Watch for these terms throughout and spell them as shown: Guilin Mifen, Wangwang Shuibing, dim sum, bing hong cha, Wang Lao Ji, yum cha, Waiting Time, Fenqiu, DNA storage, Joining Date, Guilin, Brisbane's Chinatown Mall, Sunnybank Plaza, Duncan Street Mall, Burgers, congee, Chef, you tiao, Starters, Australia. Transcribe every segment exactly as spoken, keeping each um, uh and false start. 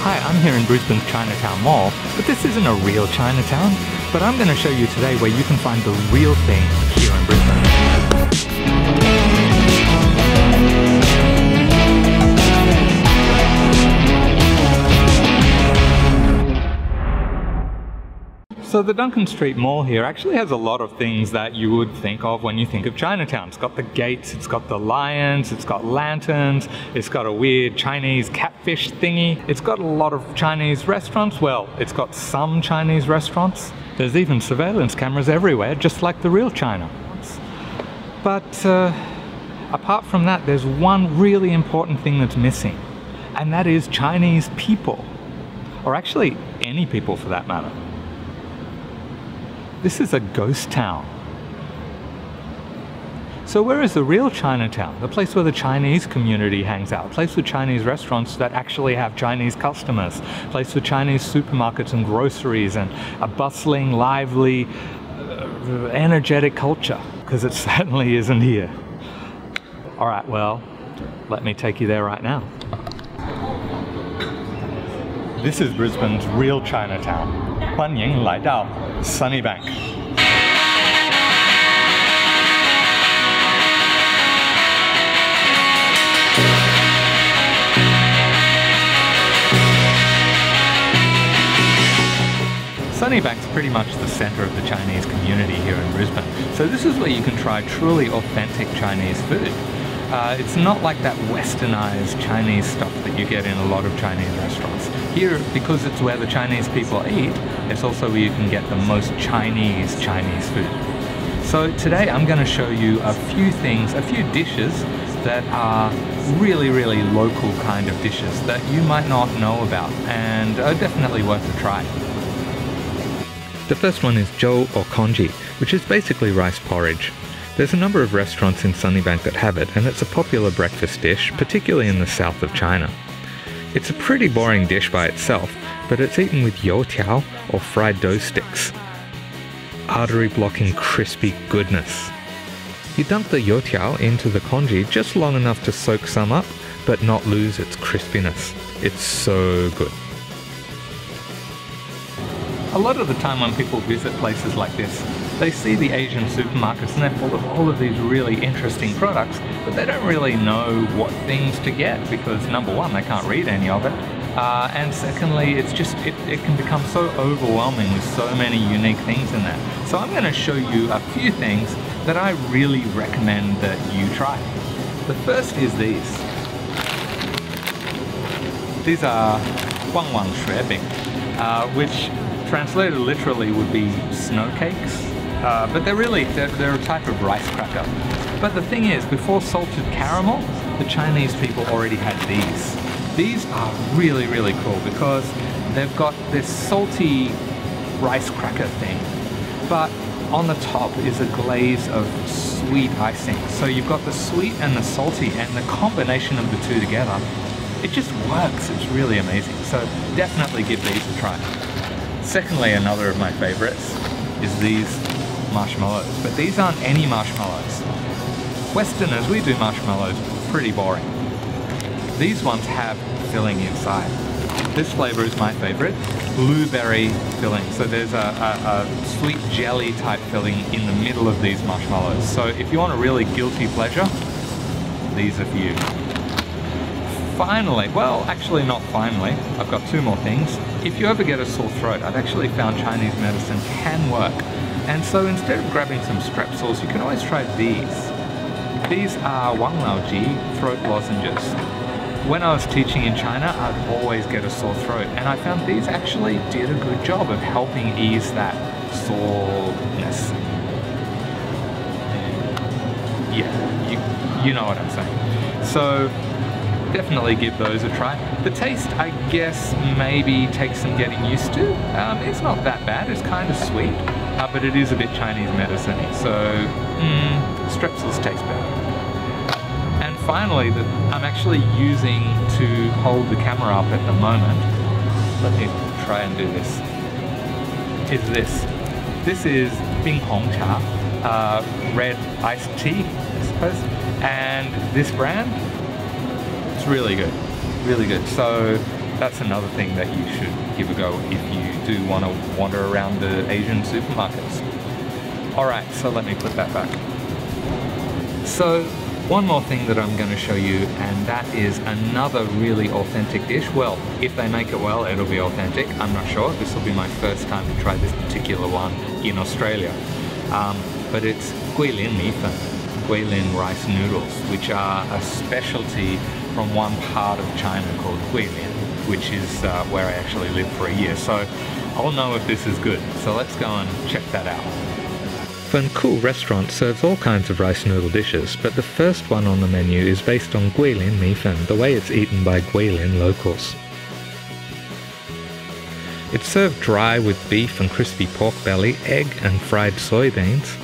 Hi, I'm here in Brisbane's Chinatown Mall, but this isn't a real Chinatown. But I'm going to show you today where you can find the real thing here in Brisbane. So the Duncan Street Mall here actually has a lot of things that you would think of when you think of Chinatown. It's got the gates, it's got the lions, it's got lanterns, it's got a weird Chinese catfish thingy. It's got a lot of Chinese restaurants. Well, it's got some Chinese restaurants. There's even surveillance cameras everywhere, just like the real China. But uh, apart from that, there's one really important thing that's missing, and that is Chinese people. Or actually, any people for that matter. This is a ghost town. So where is the real Chinatown? The place where the Chinese community hangs out, a place with Chinese restaurants that actually have Chinese customers, a place with Chinese supermarkets and groceries and a bustling, lively, uh, energetic culture, because it certainly isn't here. All right, well, let me take you there right now. This is Brisbane's real Chinatown. 欢迎来到 Sunnybank. Sunnybank's pretty much the centre of the Chinese community here in Brisbane, so this is where you can try truly authentic Chinese food. Uh, it's not like that westernised Chinese stuff that you get in a lot of Chinese restaurants. Here, because it's where the Chinese people eat, it's also where you can get the most Chinese Chinese food. So today I'm going to show you a few things, a few dishes that are really, really local kind of dishes that you might not know about and are definitely worth a try. The first one is zhou or congee, which is basically rice porridge. There's a number of restaurants in Sunnybank that have it, and it's a popular breakfast dish, particularly in the south of China. It's a pretty boring dish by itself, but it's eaten with you tiao or fried dough sticks. Artery-blocking crispy goodness. You dump the you tiao into the congee just long enough to soak some up, but not lose its crispiness. It's so good. A lot of the time when people visit places like this, they see the Asian supermarkets and they're full of all of these really interesting products, but they don't really know what things to get because, number one, they can't read any of it, uh, and secondly, it's just it, it can become so overwhelming with so many unique things in there. So I'm going to show you a few things that I really recommend that you try. The first is these. These are Wangwang Shuibing, uh, which translated literally would be snow cakes, uh, but they're really, they're, they're a type of rice cracker. But the thing is, before salted caramel, the Chinese people already had these. These are really, really cool because they've got this salty rice cracker thing, but on the top is a glaze of sweet icing. So you've got the sweet and the salty, and the combination of the two together, it just works. It's really amazing. So definitely give these a try. Secondly, another of my favorites is these marshmallows, but these aren't any marshmallows. Westerners, we do marshmallows pretty boring. These ones have filling inside. This flavor is my favorite, blueberry filling. So there's a, a, a sweet jelly type filling in the middle of these marshmallows. So if you want a really guilty pleasure, these are for you. Finally, well, actually not finally, I've got two more things. If you ever get a sore throat, I've actually found Chinese medicine can work. And so instead of grabbing some strepsils, you can always try these. These are Wang Lao Ji throat lozenges. When I was teaching in China, I'd always get a sore throat, and I found these actually did a good job of helping ease that soreness. Yeah, you, you know what I'm saying. So, definitely give those a try. The taste, I guess, maybe takes some getting used to. Um, it's not that bad, it's kind of sweet, uh, but it is a bit Chinese medicine-y, so mm, strepsils taste better. And finally, the, I'm actually using to hold the camera up at the moment. Let me try and do this. Is this. This is bing hong cha, uh, red iced tea. octopus, and this brand, it's really good, really good. So that's another thing that you should give a go if you do want to wander around the Asian supermarkets. All right, so let me put that back. So one more thing that I'm going to show you, and that is another really authentic dish. Well, if they make it well, it'll be authentic. I'm not sure. This will be my first time to try this particular one in Australia. Um, but it's Guilin Mifen, Guilin rice noodles, which are a specialty from one part of China called Guilin, which is uh, where I actually lived for a year. So I'll know if this is good. So let's go and check that out. Fenqiu restaurant serves all kinds of rice noodle dishes, but the first one on the menu is based on Guilin Mifen, the way it's eaten by Guilin locals. It's served dry with beef and crispy pork belly, egg and fried soybeans,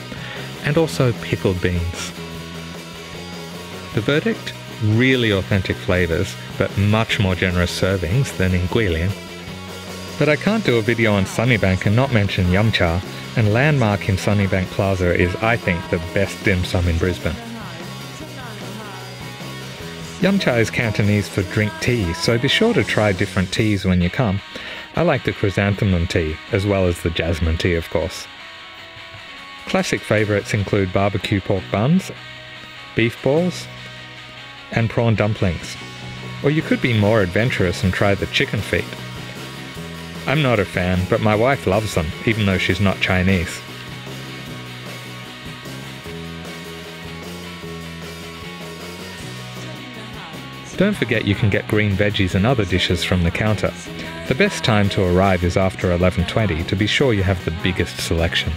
and also pickled beans. The verdict? Really authentic flavours, but much more generous servings than in Guilin. But I can't do a video on Sunnybank and not mention yum cha, and Landmark in Sunnybank Plaza is, I think, the best dim sum in Brisbane. Yum cha is Cantonese for drink tea, so be sure to try different teas when you come. I like the chrysanthemum tea, as well as the jasmine tea, of course. Classic favourites include barbecue pork buns, beef balls, and prawn dumplings. Or you could be more adventurous and try the chicken feet. I'm not a fan, but my wife loves them, even though she's not Chinese. Don't forget you can get green veggies and other dishes from the counter. The best time to arrive is after eleven twenty to be sure you have the biggest selection.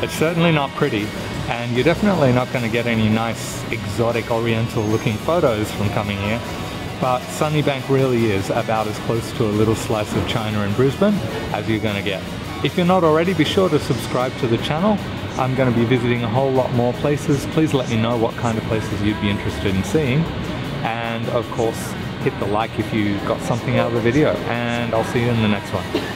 It's certainly not pretty, and you're definitely not going to get any nice, exotic, oriental-looking photos from coming here. But Sunnybank really is about as close to a little slice of China in Brisbane as you're going to get. If you're not already, be sure to subscribe to the channel. I'm going to be visiting a whole lot more places. Please let me know what kind of places you'd be interested in seeing. And of course, hit the like if you got something out of the video. And I'll see you in the next one.